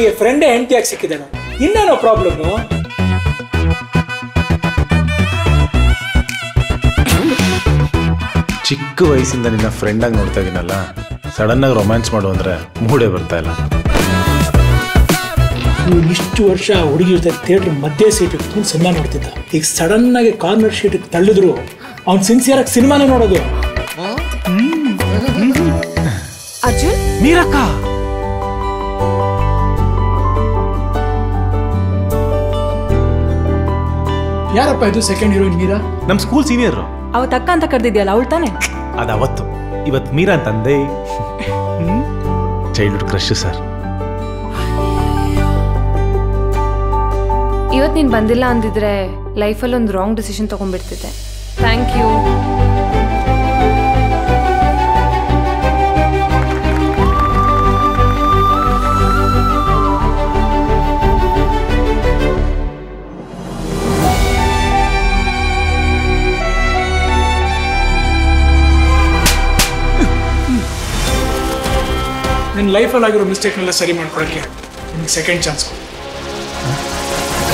ನಿಮಗೆ ಫ್ರೆಂಡೇ ಹೆಂಡತಿಯಾಗಿ ಸಿಕ್ಕಿದ್ದಾನೆ, ಇನ್ನೇನೋ ಪ್ರಾಬ್ಲಮ್ಮು? ಚಿಕ್ಕ ವಯಸ್ಸಿಂದ ನಿನ್ನ ಫ್ರೆಂಡಾಗಿ ನೋಡ್ತಾ ಇದೀನಲ್ಲ, ಸಡನ್ನಾಗಿ ರೊಮ್ಯಾನ್ಸ್ ಮಾಡು ಅಂದರೆ ಮೂಡೇ ಬರ್ತಾ ಇಲ್ಲ. ಇಷ್ಟು ವರ್ಷ ಹುಡುಗಿ ಜೊತೆ ಥಿಯೇಟ್ರ್ ಮಧ್ಯೆ ಸೀಟಿಗೆ ತುಂಬ ಸಿನಿಮಾ ನೋಡ್ತಿದ್ದ, ಈಗ ಸಡನ್ನಾಗಿ ಕಾರ್ನರ್ ಶೀಟಿಗೆ ತಳ್ಳಿದ್ರು ಅವ್ನು ಸಿನ್ಸಿಯರಾಗಿ ಸಿನಿಮಾನೇ ನೋಡೋದು. ಅರ್ಜುನ್, ಮೀರಕ್ಕ ಯಾರಪ್ಪ ಇದು? ಸೆಕೆಂಡ್ ಹೀರೋಯಿನ್ ಮೀರಾ, ನಮ್ಮ ಸ್ಕೂಲ್ ಸೀನಿಯರ್. ಅವತ್ತು ಅಕ್ಕ ಅಂತ ಕರೆದಿದ್ಯಲ್ಲ ಅವಳು ತಾನೆ? ಅದು ಅವತ್ತು, ಇವತ್ತು ಮೀರಾ ತಂದೆ. Childhood crush sir. ಇವತ್ತು ನೀನು ಬಂದಿಲ್ಲ ಅಂದಿದ್ರೆ ಲೈಫಲ್ಲಿ ಒಂದು ರಾಂಗ್ ಡಿಸಿಷನ್ ತಗೊಂಡ್ಬಿಡ್ತಿದ್ದೆ. Thank you. ನಿನ್ನ ಲೈಫಲ್ಲಿ ಆಗಿರೋ ಮಿಸ್ಟೇಕ್ನೆಲ್ಲ ಸರಿ ಮಾಡ್ಕೊಳಕ್ಕೆ ನಿಮಗೆ ಸೆಕೆಂಡ್ ಚಾನ್ಸ್ ಕೊಡಿ.